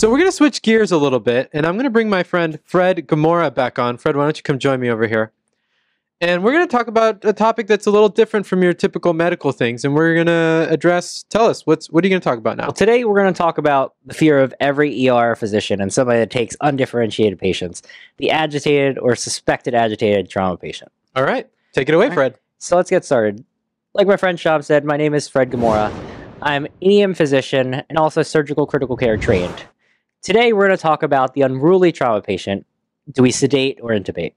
So we're going to switch gears a little bit, and I'm going to bring my friend Fred Gmora back on. Fred, why don't you come join me over here? And we're going to talk about a topic that's a little different from your typical medical things. And we're going to address, tell us, what are you going to talk about now? Well, today we're going to talk about the fear of every ER physician and somebody that takes undifferentiated patients, the agitated or suspected agitated trauma patient. All right. Take it away, Fred. So let's get started. Like my friend Sean said, my name is Fred Gmora. I'm an EM physician and also surgical critical care trained. Today we're going to talk about the unruly trauma patient. Do we sedate or intubate?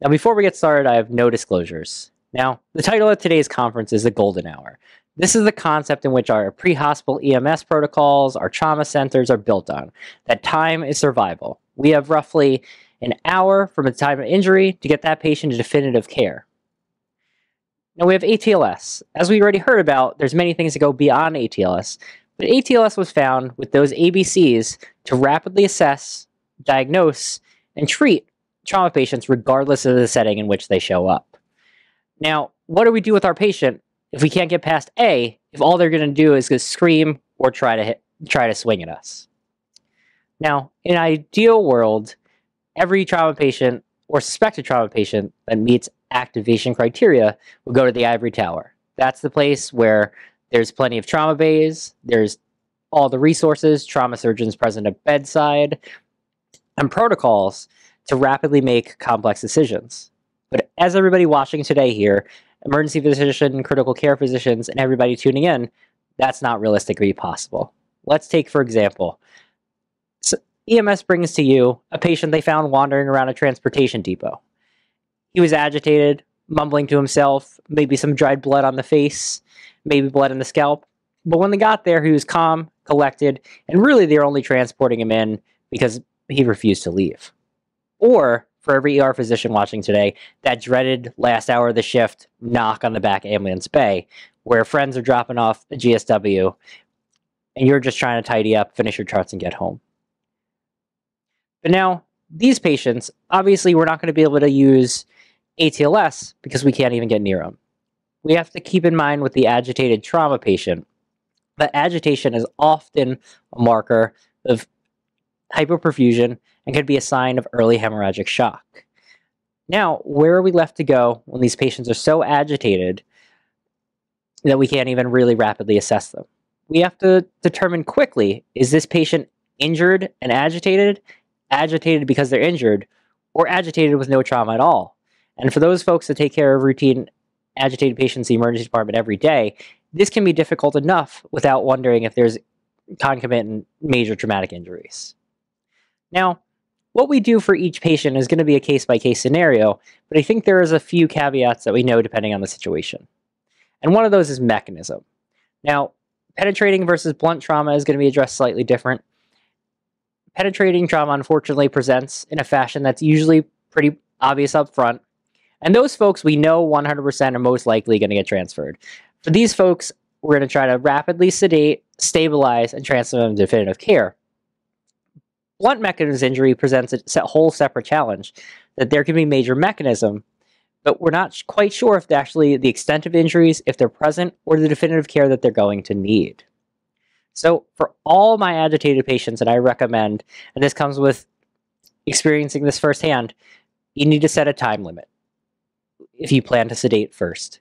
Now, before we get started, I have no disclosures. Now, the title of today's conference is the Golden Hour. This is the concept in which our pre-hospital EMS protocols, our trauma centers are built on, that time is survival. We have roughly an hour from the time of injury to get that patient to definitive care. Now, we have ATLS. As we already heard about, there's many things that go beyond ATLS, but ATLS was found with those ABCs to rapidly assess, diagnose, and treat trauma patients regardless of the setting in which they show up. Now, what do we do with our patient if we can't get past A, if all they're going to do is just scream or try to swing at us? Now, in an ideal world, every trauma patient or suspected trauma patient that meets activation criteria will go to the ivory tower. That's the place where there's plenty of trauma bays, there's all the resources, trauma surgeons present at bedside, and protocols to rapidly make complex decisions. But as everybody watching today here, emergency physician, critical care physicians, and everybody tuning in, that's not realistically possible. Let's take, for example, so EMS brings to you a patient they found wandering around a transportation depot. He was agitated, mumbling to himself, maybe some dried blood on the face, maybe blood in the scalp. But when they got there, he was calm, collected, and really they're only transporting him in because he refused to leave. Or, for every ER physician watching today, that dreaded last hour of the shift knock on the back ambulance bay where friends are dropping off a GSW and you're just trying to tidy up, finish your charts, and get home. But now, these patients, obviously we're not going to be able to use ATLS because we can't even get near them. We have to keep in mind with the agitated trauma patient that agitation is often a marker of hypoperfusion and could be a sign of early hemorrhagic shock. Now, where are we left to go when these patients are so agitated that we can't even really rapidly assess them? We have to determine quickly, is this patient injured and agitated because they're injured, or agitated with no trauma at all? And for those folks that take care of routine agitated patients in the emergency department every day, this can be difficult enough without wondering if there's concomitant major traumatic injuries. Now, what we do for each patient is going to be a case-by-case scenario, but I think there is a few caveats that we know depending on the situation. And one of those is mechanism. Now, penetrating versus blunt trauma is going to be addressed slightly different. Penetrating trauma, unfortunately, presents in a fashion that's usually pretty obvious up front, and those folks we know 100% are most likely going to get transferred. For these folks, we're going to try to rapidly sedate, stabilize, and transfer them to definitive care. Blunt mechanism injury presents a whole separate challenge, that there can be major mechanism, but we're not quite sure if actually the extent of injuries, if they're present, or the definitive care that they're going to need. So for all my agitated patients that I recommend, and this comes with experiencing this firsthand, you need to set a time limit if you plan to sedate first.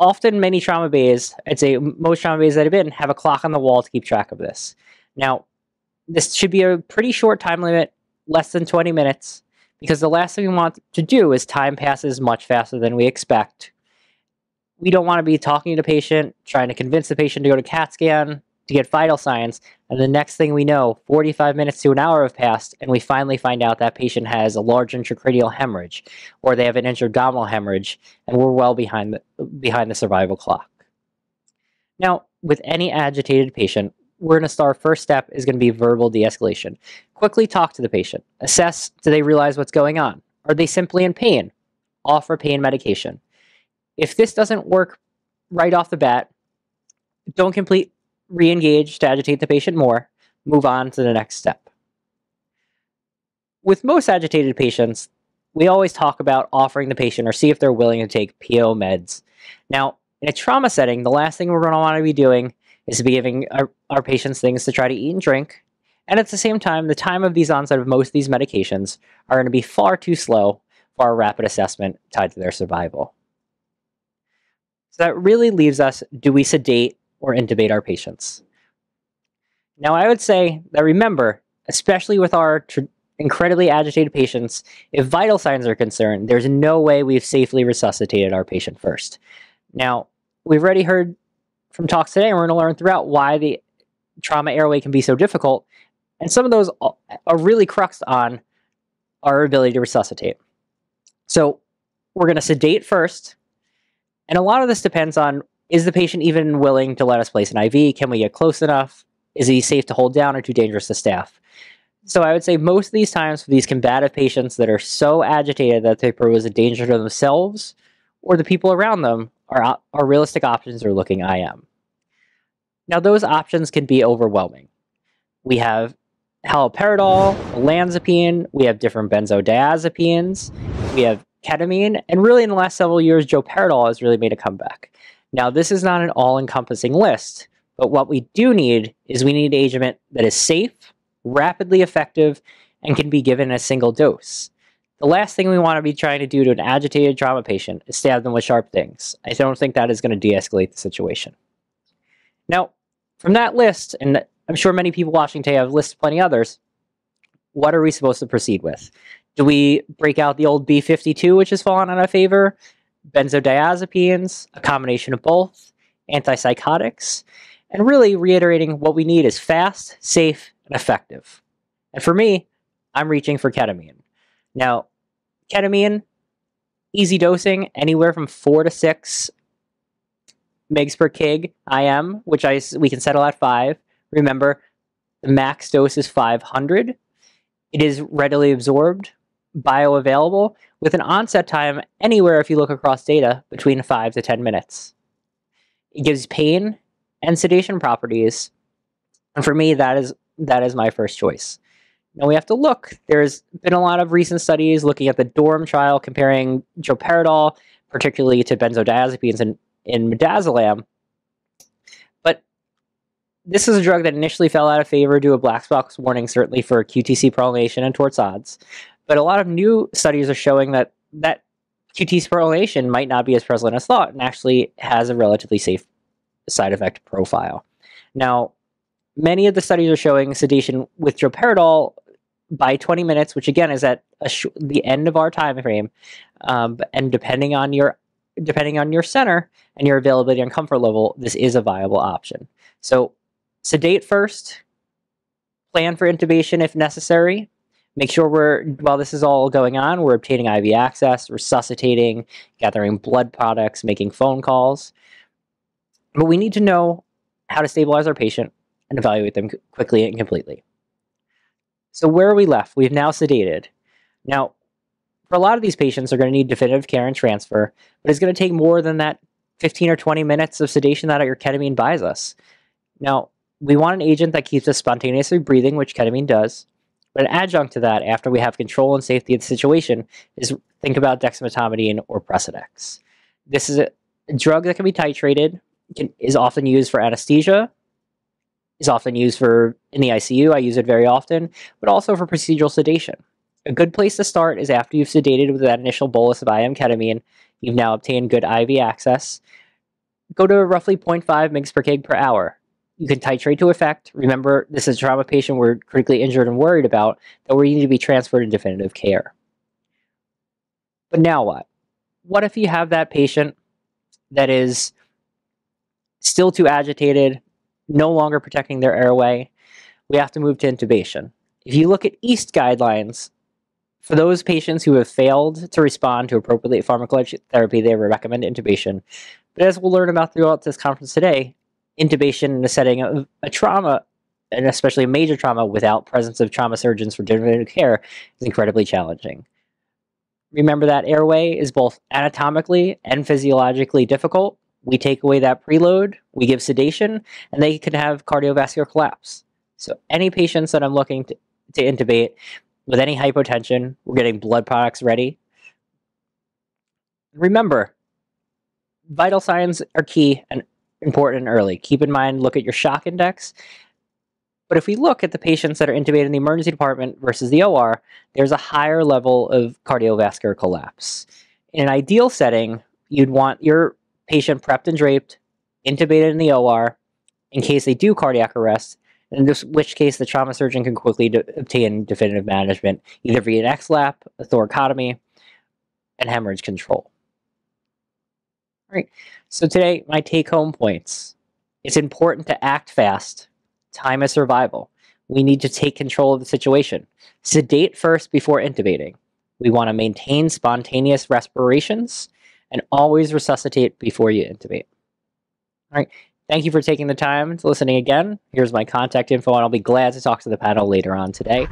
Often many trauma bays, I'd say most trauma bays that I've been, have a clock on the wall to keep track of this. Now, this should be a pretty short time limit, less than 20 minutes, because the last thing we want to do is time passes much faster than we expect. We don't want to be talking to the patient, trying to convince the patient to go to CAT scan, to get vital signs, and the next thing we know, 45 minutes to an hour have passed, and we finally find out that patient has a large intracranial hemorrhage, or they have an intra-abdominal hemorrhage, and we're well behind the survival clock. Now, with any agitated patient, we're going to start. First step is going to be verbal de-escalation. Quickly talk to the patient. Assess, do they realize what's going on? Are they simply in pain? Offer pain medication. If this doesn't work right off the bat, don't completely re-engage to agitate the patient more. Move on to the next step. With most agitated patients, we always talk about offering the patient or see if they're willing to take PO meds. Now, in a trauma setting, the last thing we're going to want to be doing is to be giving our patients things to try to eat and drink, And at the same time, the time of these onset of most of these medications are going to be far too slow for our rapid assessment tied to their survival. So that really leaves us, do we sedate or intubate our patients? Now, I would say that, remember, especially with our incredibly agitated patients, if vital signs are concerned, there's no way we've safely resuscitated our patient first. Now, we've already heard from talks today, and we're going to learn throughout why the trauma airway can be so difficult. And some of those are really cruxed on our ability to resuscitate. So we're going to sedate first. And a lot of this depends on, is the patient even willing to let us place an IV? Can we get close enough? Is he safe to hold down or too dangerous to staff? So I would say most of these times for these combative patients that are so agitated that they pose a danger to themselves or the people around them, our realistic options are looking IM. Now, those options can be overwhelming. We have haloperidol, lanzapine, we have different benzodiazepines, we have ketamine, and really in the last several years, joperidol has really made a comeback. Now, this is not an all-encompassing list, but what we do need is we need an agent that is safe, rapidly effective, and can be given a single dose. The last thing we want to be trying to do to an agitated trauma patient is stab them with sharp things. I don't think that is going to de-escalate the situation. Now, from that list, and I'm sure many people watching today have listed plenty others, what are we supposed to proceed with? Do we break out the old B52, which has fallen out of favor, benzodiazepines, a combination of both, antipsychotics, and really reiterating what we need is fast, safe, and effective. And for me, I'm reaching for ketamine. Now, ketamine, easy dosing, anywhere from 4 to 6 mgs per kg IM, which we can settle at 5. Remember, the max dose is 500. It is readily absorbed, bioavailable, with an onset time anywhere, if you look across data, between 5 to 10 minutes. It gives pain and sedation properties, and for me, that is my first choice. Now, we have to look. There's been a lot of recent studies looking at the DORM trial comparing joperidol, particularly to benzodiazepines in midazolam. But this is a drug that initially fell out of favor due to a black box warning, certainly for QTC prolongation and torsades. But a lot of new studies are showing that QTC prolongation might not be as prevalent as thought and actually has a relatively safe side effect profile. Now, many of the studies are showing sedation with droperidol by 20 minutes, which again is at the end of our time frame, and depending on your center and your availability and comfort level, this is a viable option. So sedate first, plan for intubation if necessary, make sure while this is all going on, we're obtaining IV access, resuscitating, gathering blood products, making phone calls. But we need to know how to stabilize our patient and evaluate them quickly and completely. So where are we left? We've now sedated. Now, for a lot of these patients, they're going to need definitive care and transfer, but it's going to take more than that 15 or 20 minutes of sedation that your ketamine buys us. Now, we want an agent that keeps us spontaneously breathing, which ketamine does, but an adjunct to that, after we have control and safety of the situation, is think about dexmedetomidine or Presidex. This is a drug that can be titrated, is often used for anesthesia, is often used in the ICU, I use it very often, but also for procedural sedation. A good place to start is after you've sedated with that initial bolus of IM ketamine, you've now obtained good IV access, go to roughly 0.5 mg per kg per hour. You can titrate to effect. Remember, this is a trauma patient we're critically injured and worried about, that we need to be transferred to definitive care. But now what? What if you have that patient that is still too agitated, no longer protecting their airway? We have to move to intubation. If you look at EAST guidelines, for those patients who have failed to respond to appropriate pharmacologic therapy, they recommend intubation. But as we'll learn about throughout this conference today, intubation in the setting of a trauma, and especially a major trauma, without presence of trauma surgeons for definitive care is incredibly challenging. Remember that airway is both anatomically and physiologically difficult. We take away that preload, we give sedation, and they could have cardiovascular collapse. So any patients that I'm looking to intubate with any hypotension, we're getting blood products ready. Remember, vital signs are key and important and early. Keep in mind, look at your shock index. But if we look at the patients that are intubated in the emergency department versus the OR, there's a higher level of cardiovascular collapse. In an ideal setting, you'd want your patient prepped and draped, intubated in the OR, in case they do cardiac arrest, in which case the trauma surgeon can quickly obtain definitive management, either via an X-lap, a thoracotomy, and hemorrhage control. All right, so today, my take-home points. It's important to act fast. Time is survival. We need to take control of the situation. Sedate first before intubating. We want to maintain spontaneous respirations and always resuscitate before you intubate. All right. Thank you for taking the time to listening again. Here's my contact info, and I'll be glad to talk to the panel later on today.